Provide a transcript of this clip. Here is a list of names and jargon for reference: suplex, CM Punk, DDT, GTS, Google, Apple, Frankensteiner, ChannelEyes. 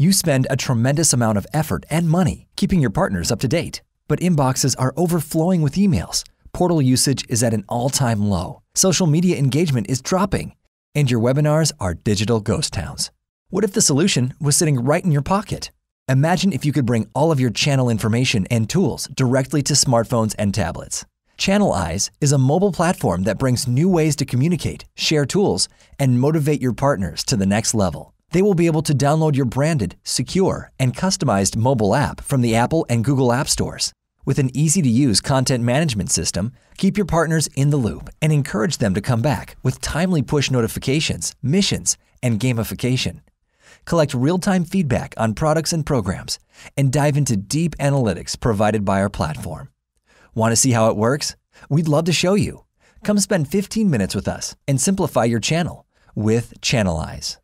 You spend a tremendous amount of effort and money keeping your partners up to date, but inboxes are overflowing with emails, portal usage is at an all-time low, social media engagement is dropping, and your webinars are digital ghost towns. What if the solution was sitting right in your pocket? Imagine if you could bring all of your channel information and tools directly to smartphones and tablets. ChannelEyes is a mobile platform that brings new ways to communicate, share tools, and motivate your partners to the next level. They will be able to download your branded, secure, and customized mobile app from the Apple and Google App Stores. With an easy-to-use content management system, keep your partners in the loop and encourage them to come back with timely push notifications, missions, and gamification. Collect real-time feedback on products and programs, and dive into deep analytics provided by our platform. Want to see how it works? We'd love to show you. Come spend 15 minutes with us and simplify your channel with ChannelEyes.